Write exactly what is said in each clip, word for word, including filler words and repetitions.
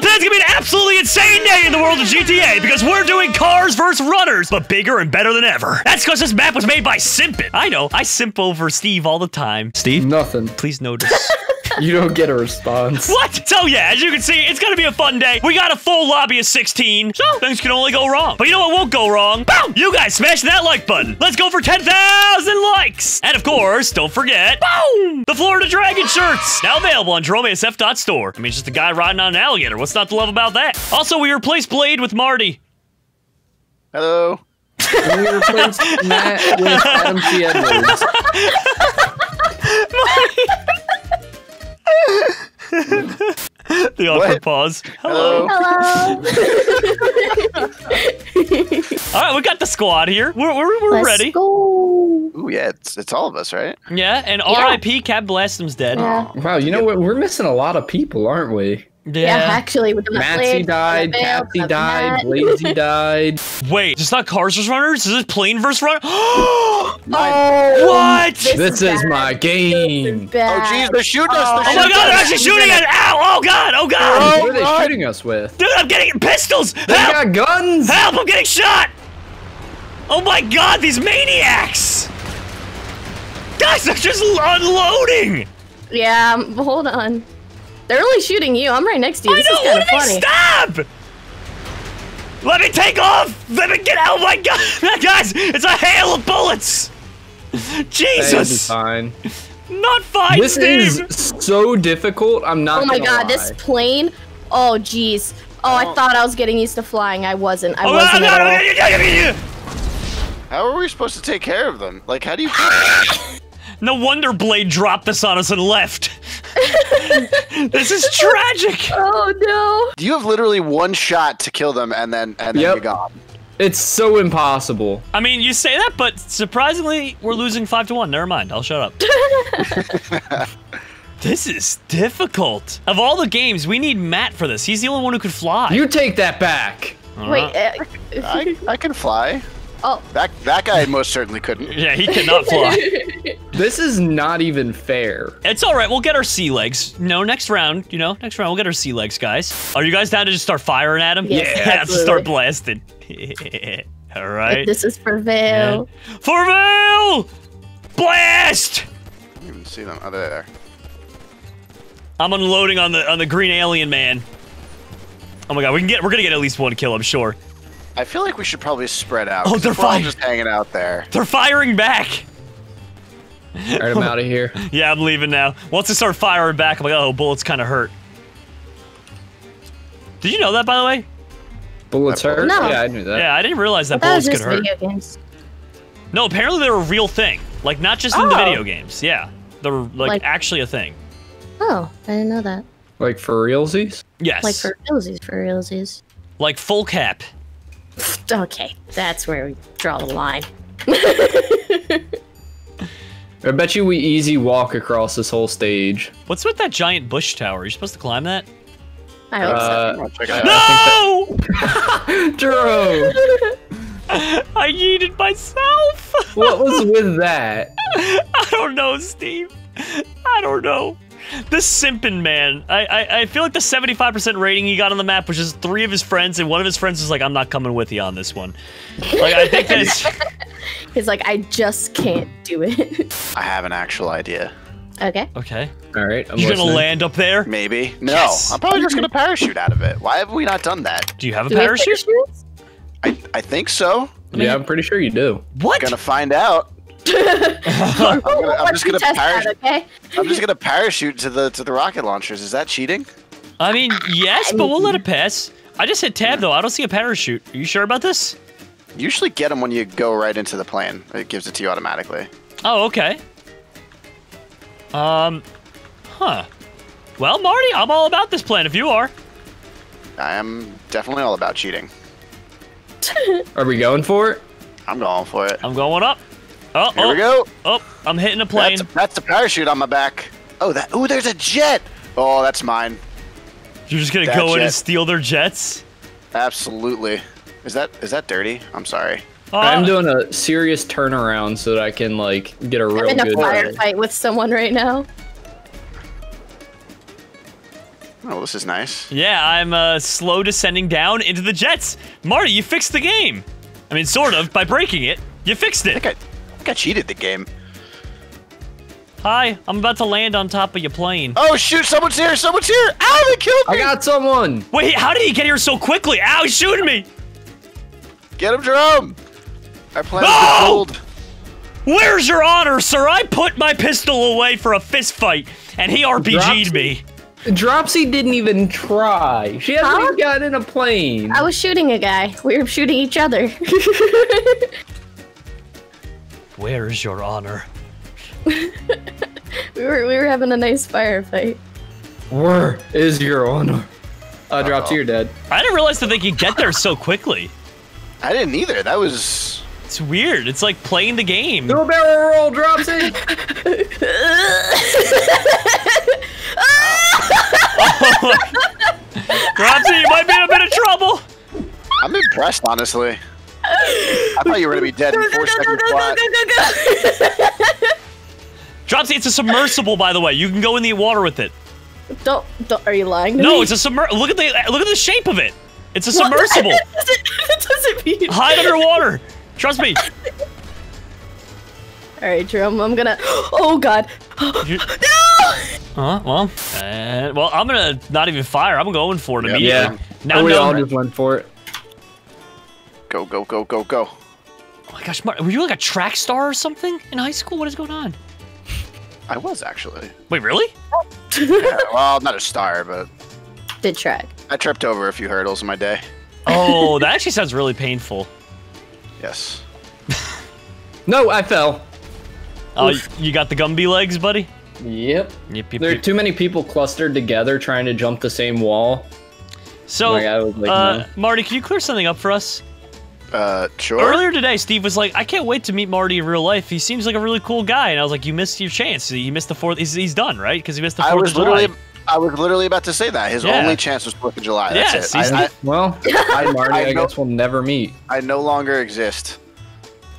Today's gonna be an absolutely insane day in the world of G T A because we're doing cars versus runners, but bigger and better than ever. That's because this map was made by Simpin. I know, I simp over Steve all the time. Steve? Nothing. Please notice. You don't get a response. What? So yeah, as you can see, it's gonna be a fun day. We got a full lobby of sixteen, so things can only go wrong. But you know what won't go wrong? Boom! You guys smash that like button. Let's go for ten thousand likes. And of course, don't forget, boom! The Florida Dragon shirts, now available on jerome A S F dot store. I mean, just a guy riding on an alligator. What's not to love about that? Also, we replaced Blade with Marty. Hello. And we replaced Matt with Adam C. Edwards. Marty. The awkward what? Pause. Hello. Hello. All right, we got the squad here. We're we're, we're Let's ready. Go. Ooh, yeah, it's it's all of us, right? Yeah, and yeah. R I P Cab Blastum's dead. Yeah. Wow, you know what? We're missing a lot of people, aren't we? Yeah, yeah actually, with the Patsy died, Patsy died, Blazy died. Wait, it's not cars versus runners. Is this plane versus runner? Oh, what? This, this is, is my game. This is oh, jeez, they're shooting us. They're oh shooting my God, us. They're actually shooting at ow! Oh God! Oh God! Oh, what are they shooting us with? Dude, I'm getting pistols. They Help! Got guns. Help! I'm getting shot. Oh my God! These maniacs! Guys, they're just unloading. Yeah, hold on. They're only shooting you. I'm right next to you. This I know. Is kind of funny. Stop! Let me take off. Let me get out. Oh my God, guys! It's a hail of bullets. Jesus. Fine. Not fine. This Steve. Is so difficult. I'm not. Oh my gonna God! Lie. This plane. Oh jeez. Oh, I thought I was getting used to flying. I wasn't. I oh, wasn't no, no, at all. How are we supposed to take care of them? Like, how do you? No wonder Blade dropped this on us and left. This is tragic. Oh no! Do you have literally one shot to kill them, and then and then yep. You're gone? It's so impossible. I mean, you say that, but surprisingly, we're losing five to one. Never mind. I'll shut up. This is difficult. Of all the games, we need Matt for this. He's the only one who could fly. You take that back. Uh, Wait, uh, I, I can fly. Oh, that that guy most certainly couldn't. Yeah, he cannot fly. This is not even fair. It's all right. We'll get our sea legs. No, next round. You know, next round we'll get our sea legs, guys. Are you guys down to just start firing at him? Yes, yeah, absolutely. Let's start blasting. All right. If this is for Vail. Yeah. For Vail! Blast! I didn't even see them. Oh, they're there. I'm unloading on the on the green alien man. Oh my God, we can get. We're gonna get at least one kill, I'm sure. I feel like we should probably spread out. Oh, they're firing. Just hanging out there. They're firing back. All right, I'm out of here. Yeah, I'm leaving now. Once I start firing back, I'm like, oh, bullets kind of hurt. Did you know that, by the way? Bullets hurt? No. Yeah, I knew that. Yeah, I didn't realize that, that bullets could hurt. Video games. No, apparently they're a real thing. Like, not just oh. in the video games. Yeah, they're, like, like, actually a thing. Oh, I didn't know that. Like, for realsies? Yes. Like, for realsies, for realsies. Like, full cap. Okay, that's where we draw the line. I bet you we easy walk across this whole stage. What's with that giant bush tower? Are you supposed to climb that? I hope uh, so. No! Jerome! I yeeted myself! What was with that? I don't know, Steve. I don't know. This Simpin man, I, I I feel like the seventy-five percent rating he got on the map was just three of his friends, and one of his friends was like, I'm not coming with you on this one. Like, I think that's... He's like, I just can't do it. I have an actual idea. Okay. Okay. All right. I'm You're going to land up there? Maybe. No, yes. I'm probably just going to parachute out of it. Why have we not done that? Do you have a do parachute? Have I, I think so. Yeah, I mean, I'm pretty sure you do. What? I'm going to find out. I'm, gonna, I'm just gonna parachute. Okay? I'm just gonna parachute to the to the rocket launchers. Is that cheating? I mean, yes, but we'll let it pass. I just hit tab though. I don't see a parachute. Are you sure about this? You usually get them when you go right into the plane. It gives it to you automatically. Oh, okay. Um, huh. Well, Marty, I'm all about this plan. If you are, I am definitely all about cheating. Are we going for it? I'm going for it. I'm going up. Oh, Here oh, we go. Oh, I'm hitting a plane. That's, that's the parachute on my back. Oh, that. Oh, there's a jet. Oh, that's mine. You're just gonna that go jet. in and steal their jets? Absolutely. Is that is that dirty? I'm sorry. Uh, I'm doing a serious turnaround so that I can like get a I'm real in good. I'm in a firefight with someone right now. Oh, this is nice. Yeah, I'm uh, slow descending down into the jets. Marty, you fixed the game. I mean, sort of, by breaking it. You fixed it. I think I, I, think I cheated the game. Hi, I'm about to land on top of your plane. Oh, shoot, someone's here, someone's here. Ow, they killed me. I got someone. Wait, how did he get here so quickly? Ow, he's shooting me. Get him, Drum. Our plane is gold. Where's your honor, sir? I put my pistol away for a fist fight, and he R P G'd me. Dropsy didn't even try. She hasn't huh? even gotten in a plane. I was shooting a guy. We were shooting each other. Where's your honor? we were we were having a nice firefight. Where is your honor? Uh, uh -oh. Dropsy, you're dead. I didn't realize that they could get there so quickly. I didn't either. That was. It's weird. It's like playing the game. Do a barrel roll, Dropsy. Oh. Dropsy, you might be in a bit of trouble. I'm impressed, honestly. I thought you were gonna be dead in four seconds flat. Dropsy, it's a submersible, by the way. You can go in the water with it. Don't. don't are you lying to me? No, it's a submer. Look at the look at the shape of it. It's a submersible. It doesn't, it doesn't mean hide underwater. Trust me. All right, Jerome, I'm gonna. Oh God. You're... No. Uh, well, uh, well, I'm gonna not even fire. I'm going for it yep. immediately. Yeah. Now we all just went for it. Go, go, go, go, go. Oh my gosh, Marty, were you like a track star or something in high school? What is going on? I was actually. Wait, really? Yeah, well, not a star, but. Did track. I tripped over a few hurdles in my day. Oh, that actually sounds really painful. Yes. No, I fell. Oh, Oof. You got the Gumby legs, buddy? Yep. Yep, yep. There are too many people clustered together trying to jump the same wall. So, like, I was like, uh, no. Marty, can you clear something up for us? Uh, sure. Earlier today, Steve was like, I can't wait to meet Marty in real life. He seems like a really cool guy. And I was like, you missed your chance. You missed the fourth. He's, he's done, right? Because he missed the fourth I was of July. Literally I was literally about to say that. His yeah. only chance was fourth of July. That's yes, it. I, I, well, I, Marty, I, I guess no, we'll never meet. I no longer exist.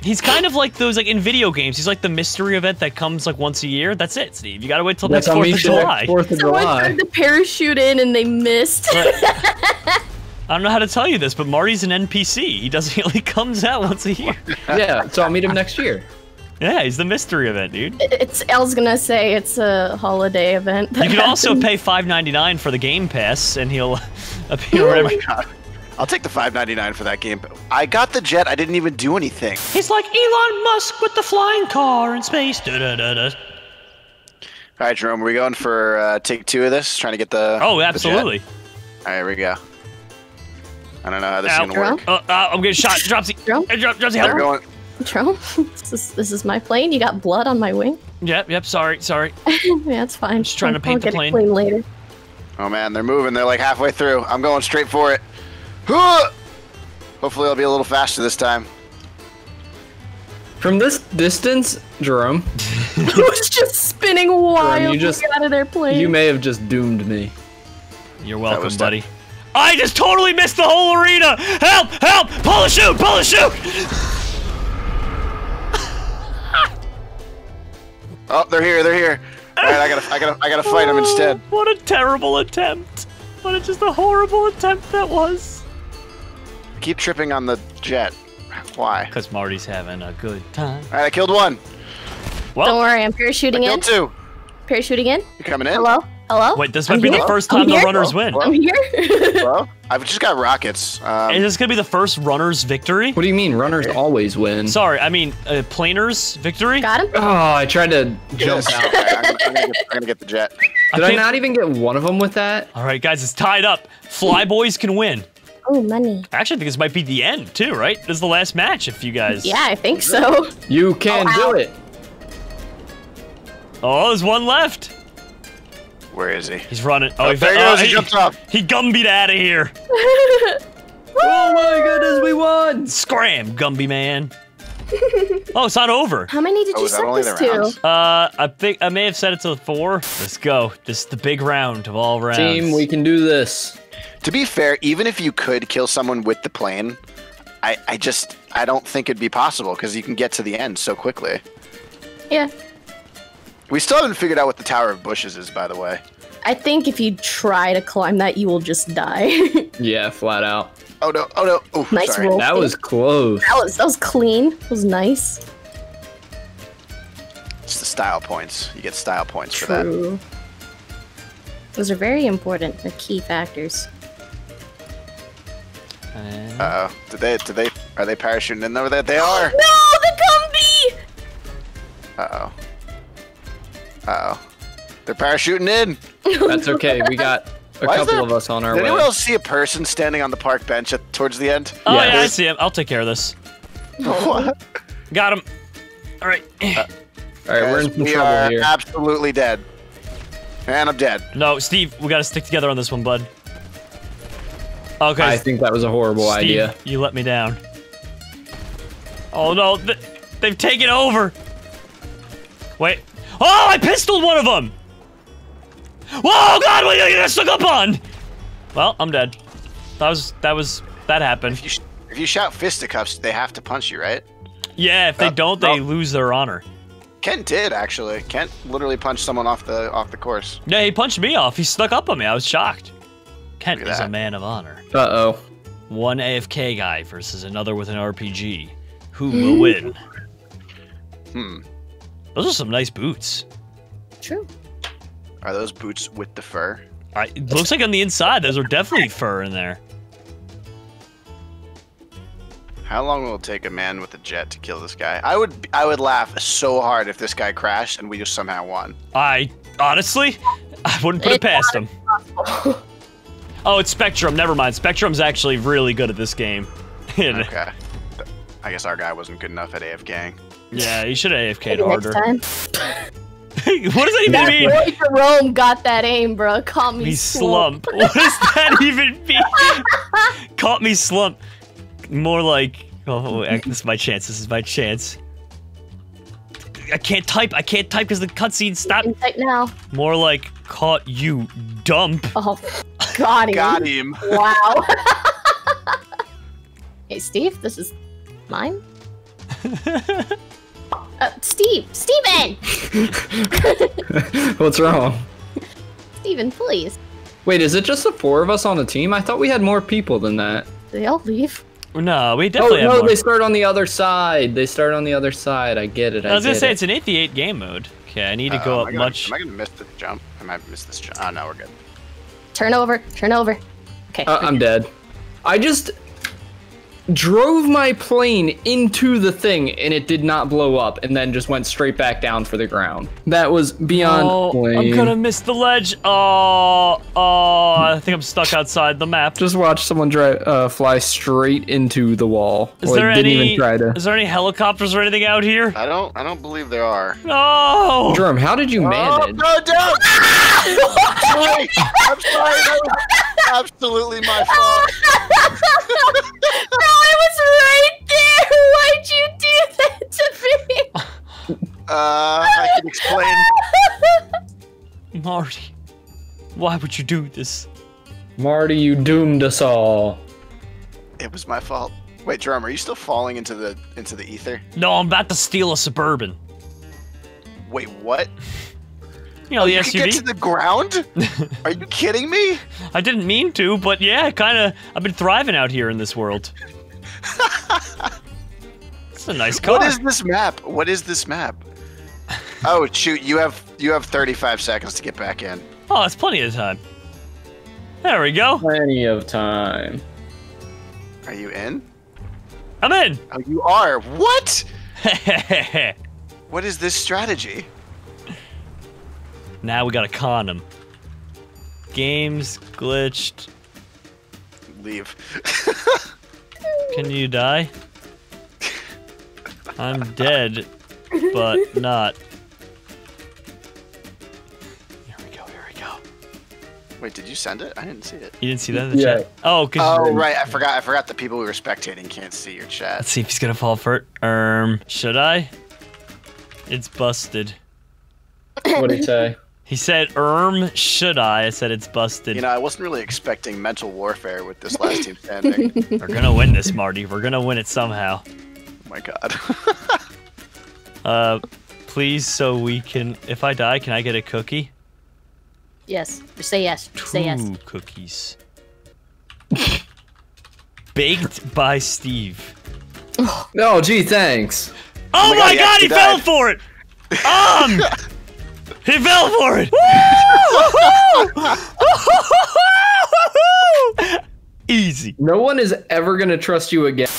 He's kind of like those, like, in video games. He's like the mystery event that comes, like, once a year. That's it, Steve. You gotta wait till next fourth of July. Someone tried to parachute in and they missed. Right. I don't know how to tell you this, but Marty's an N P C. He doesn't really comes out once a year. Yeah, so I'll meet him next year. Yeah, he's the mystery event, dude. It's I was gonna say it's a holiday event. You can happens. also pay five ninety-nine for the Game Pass, and he'll appear. Oh my God. I'll take the five ninety-nine for that game. I got the jet. I didn't even do anything. He's like Elon Musk with the flying car in space. Da da da da. All right, Jerome, are we going for uh, take two of this? Trying to get the. Oh, absolutely. The jet? All right, here we go. I don't know how this Ow. is gonna work. Uh, uh, I'm getting shot. Dropsy. Dropsy, Dropsy, help. They're going. Drum? This is, this is my plane? You got blood on my wing? Yep, yep, sorry, sorry. Yeah, it's fine. I'm just trying to paint I'll the plane. plane later. Oh man, they're moving. They're like halfway through. I'm going straight for it. Hopefully I'll be a little faster this time. From this distance, Jerome. It was just spinning wild Jerome, you just, to get out of their plane. You may have just doomed me. You're welcome, buddy. Tough. I just totally missed the whole arena! Help! Help! Pull the chute! Pull the chute! Oh, they're here! They're here! All right, I gotta, I gotta, I gotta fight them oh, instead. What a terrible attempt! What a just a horrible attempt that was. I keep tripping on the jet. Why? Because Marty's having a good time. All right, I killed one. Well, don't worry, I'm parachuting I in. Killed two. Parachuting in. You're coming in. Hello. Hello. Wait, this might I'm be here? the first time I'm the here? runners Hello? win. Hello? I'm here. Hello? I've just got rockets. Um, Is this gonna be the first runners victory? What do you mean runners always win? Sorry, I mean uh, planers victory. Got him. Oh, I tried to jump out. Right, I'm, gonna, I'm, gonna get, I'm gonna get the jet. Did I, I not even get one of them with that? All right, guys, it's tied up. Flyboys can win. Oh, money. Actually, I think this might be the end too, right? This is the last match, if you guys. Yeah, I think so. You can oh, do it. Oh, there's one left. Where is he? He's running. Oh, oh he, there he, oh, goes. he jumped off. He Gumby'd out of here. Oh my goodness, we won! Scram, Gumby man. Oh, it's not over. How many did oh, you set this to? Uh, I think I may have set it to four. Let's go. This is the big round of all rounds. Team, we can do this. To be fair, even if you could kill someone with the plane, I, I just I don't think it'd be possible because you can get to the end so quickly. Yeah. We still haven't figured out what the Tower of Bushes is, by the way. I think if you try to climb that, you will just die. Yeah, flat out. Oh no! Oh no! Oh, nice sorry. roll. That thing. was close. That was that was clean. It was nice. It's the style points. You get style points True. for that. Those are very important. They're key factors. Uh oh! Did they? Did they? Are they parachuting in over there? They are. No, the combi! Uh oh. Uh oh. They're parachuting in. That's okay. We got a Why couple of us on our Did way. Did anyone else see a person standing on the park bench at, towards the end? Oh yeah. yeah, I see him. I'll take care of this. What? Got him. All right. Uh, All right, we're in some we trouble are here. Absolutely dead. And I'm dead. No, Steve, we gotta stick together on this one, bud. Okay. I think that was a horrible Steve, idea. You let me down. Oh no, th they've taken over. Wait. Oh, I pistoled one of them. Whoa, God, what are you gonna suck up on? Well, I'm dead. That was that was that happened. If you, sh if you shout fisticuffs, they have to punch you, right? Yeah, if they don't, they lose their honor. Kent did actually. Kent literally punched someone off the off the course. Yeah, he punched me off. He snuck up on me. I was shocked. Kent is a man of honor. Uh oh. One A F K guy versus another with an R P G. Who will win? Hmm. Those are some nice boots. True. Are those boots with the fur? I, it looks like on the inside, those are definitely fur in there. How long will it take a man with a jet to kill this guy? I would I would laugh so hard if this guy crashed and we just somehow won. I honestly, I wouldn't put it past him. Oh, it's Spectrum. Never mind. Spectrum's actually really good at this game. Okay. I guess our guy wasn't good enough at A F K. Yeah, he should have A F K'd harder. Next time. What does that even that mean? Boy Jerome got that aim, bro. Caught me, me slump. slump. What does that even mean? Caught me slump. More like, oh, this is my chance. This is my chance. I can't type. I can't type because the cutscene stopped. You can type now. More like caught you dump. Oh, got him. Got him. Wow. Hey, Steve, this is mine. Uh, Steve! Steven! What's wrong? Steven, please. Wait, is it just the four of us on the team? I thought we had more people than that. They all leave. No, we definitely oh, have no, more. They start on the other side. They start on the other side. I get it. I, I was going to say, it. it's an eight v eight game mode. Okay, I need to uh, go up gonna, much. Am I going to miss this jump? I might miss this jump. Oh, no, we're good. Turn over. Turn over. Okay. Uh, I'm dead. I just... drove my plane into the thing and it did not blow up and then just went straight back down for the ground. That was beyond oh, lame. I'm gonna miss the ledge. Oh, oh, I think I'm stuck outside the map. Just watch someone dry, uh, fly straight into the wall. Is, there, didn't any, even try to... is there any helicopters or anything out here? I don't I don't believe there are. No! Drum, how did you manage? Oh, no, no. I'm sorry. I'm sorry. That was absolutely my fault. No, I was right there! Why'd you do that to me? Uh, I can explain. Marty, why would you do this? Marty, you doomed us all. It was my fault. Wait, Jerome, are you still falling into the into the ether? No, I'm about to steal a Suburban. Wait, what? You know, oh, the you S U V. Could get to the ground? Are you kidding me? I didn't mean to, but yeah, kind of. I've been thriving out here in this world. It's a nice car. What is this map? What is this map? Oh shoot! You have you have thirty-five seconds to get back in. Oh, it's plenty of time. There we go. Plenty of time. Are you in? I'm in. Oh, you are. What? What is this strategy? Now we gotta con him. Game's glitched. Leave. Can you die? I'm dead, but not. Here we go, here we go. Wait, did you send it? I didn't see it. You didn't see that in the yeah. chat? Oh, cause oh right, I forgot. I forgot the people we were spectating can't see your chat. Let's see if he's gonna fall for it. Um, should I? It's busted. What'd he say? He said, erm, should I? I said, it's busted. You know, I wasn't really expecting mental warfare with this last team standing. We're gonna win this, Marty. We're gonna win it somehow. Oh my god. uh, please, so we can... If I die, can I get a cookie? Yes. Just say yes. Just say yes. Two cookies. Baked by Steve. No, gee, thanks. Oh, oh my, my god, god he died. fell for it! Um, he fell for it! Woo! Easy. No one is ever gonna trust you again.